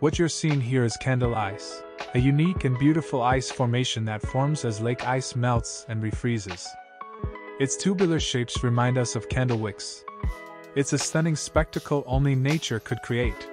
What you're seeing here is Candle Ice, a unique and beautiful ice formation that forms as lake ice melts and refreezes. Its tubular shapes remind us of candle wicks. It's a stunning spectacle only nature could create.